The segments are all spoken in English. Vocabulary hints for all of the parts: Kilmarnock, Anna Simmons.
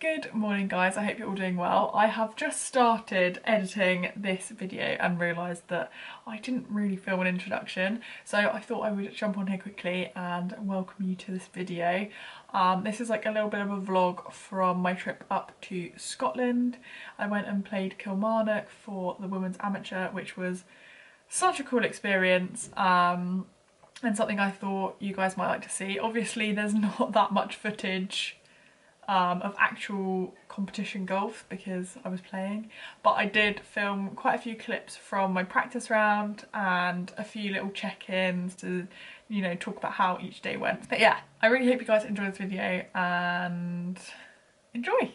Good morning guys, I hope you're all doing well. I have just started editing this video and realised that I didn't really film an introduction, so I thought I would jump on here quickly and welcome you to this video. This is like a little bit of a vlog from my trip up to Scotland. I went and played Kilmarnock for the Women's Amateur, which was such a cool experience. And something I thought you guys might like to see. Obviously there's not that much footage of actual competition golf because I was playing, but I did film quite a few clips from my practice round and a few little check-ins to, you know, talk about how each day went. But yeah, I really hope you guys enjoy this video and enjoy!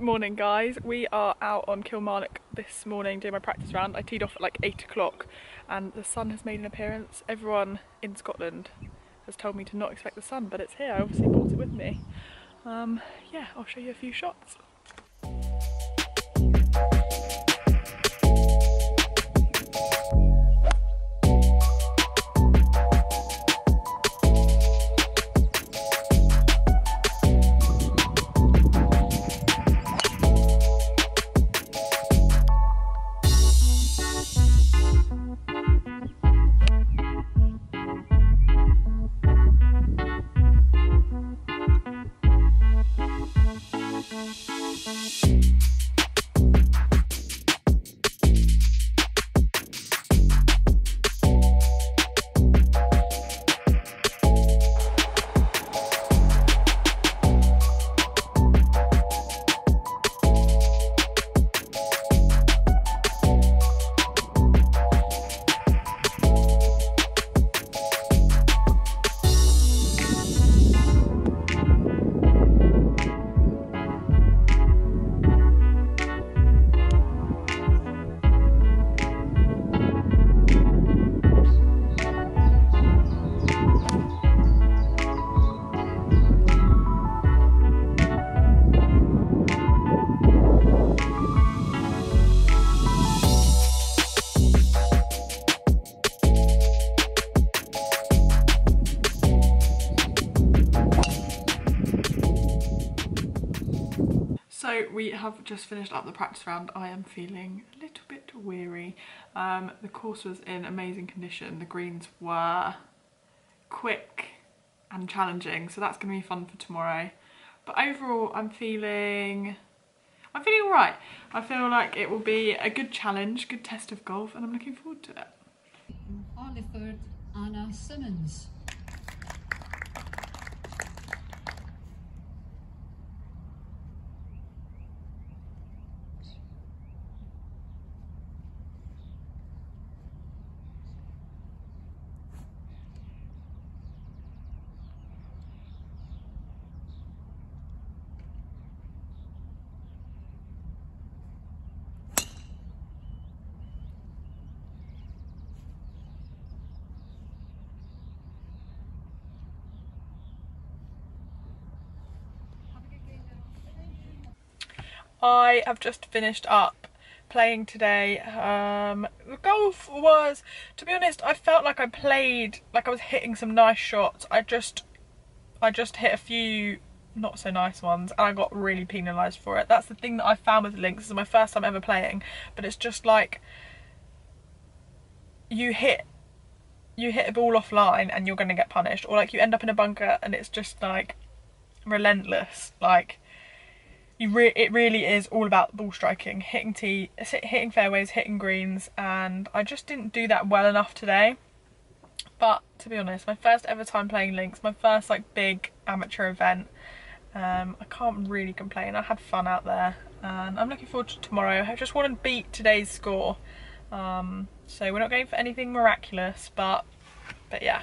Morning guys, we are out on Kilmarnock this morning doing my practice round. I teed off at like 8 o'clock and the sun has made an appearance. Everyone in Scotland has told me to not expect the sun, but it's here. I obviously brought it with me. Yeah, I'll show you a few shots. So we have just finished up the practice round. I am feeling a little bit weary. The course was in amazing condition. The greens were quick and challenging, so that's going to be fun for tomorrow. But overall, I'm feeling all right. I feel like it will be a good challenge, good test of golf, and I'm looking forward to it. Harleyford, Anna Simmons. I have just finished up playing today. The golf was, to be honest, I felt like I played, like I was hitting some nice shots. I just hit a few not so nice ones and I got really penalised for it. That's the thing that I found with links. This is my first time ever playing, but it's just like you hit a ball offline and you're going to get punished, or like you end up in a bunker and it's just like relentless. Like it really is all about ball striking, hitting tee, hitting fairways, hitting greens, and I just didn't do that well enough today. But to be honest, my first ever time playing links, my first like big amateur event, I can't really complain. I had fun out there and I'm looking forward to tomorrow. I just want to beat today's score, so we're not going for anything miraculous, but yeah.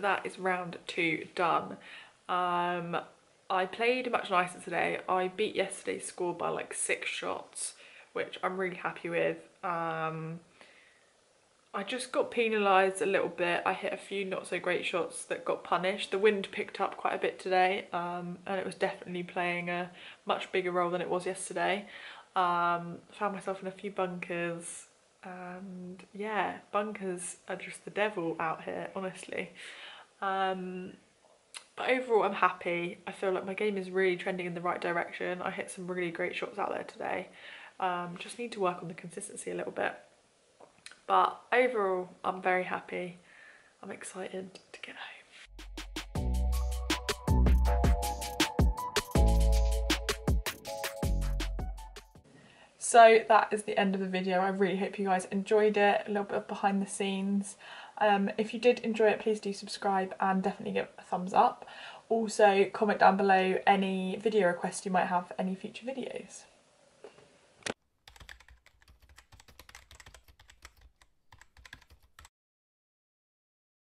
so that is round 2 done. I played much nicer today. I beat yesterday's score by like 6 shots, which I'm really happy with. I just got penalised a little bit. I hit a few not so great shots that got punished. The wind picked up quite a bit today, and it was definitely playing a much bigger role than it was yesterday. Found myself in a few bunkers, and yeah, bunkers are just the devil out here, honestly. But overall I'm happy. I feel like my game is really trending in the right direction. I hit some really great shots out there today. Just need to work on the consistency a little bit. But overall, I'm very happy. I'm excited to get home. So that is the end of the video. I really hope you guys enjoyed it, a little bit of behind the scenes. If you did enjoy it, please do subscribe and definitely give it a thumbs up. Also, comment down below any video requests you might have for any future videos.